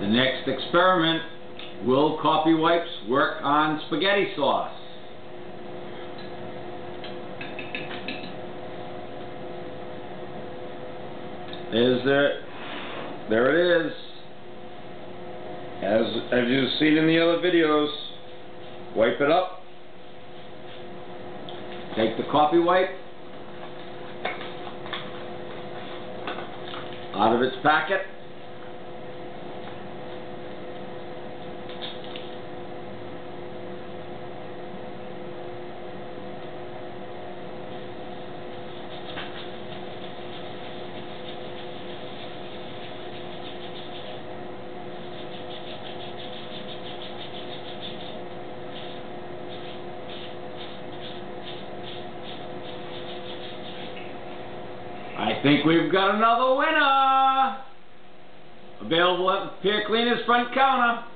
The next experiment, will coffee wipes work on spaghetti sauce? Is there? There it is. As you've seen in the other videos, wipe it up. Take the coffee wipe out of its packet. I think we've got another winner! Available at the Pier Cleaners front counter.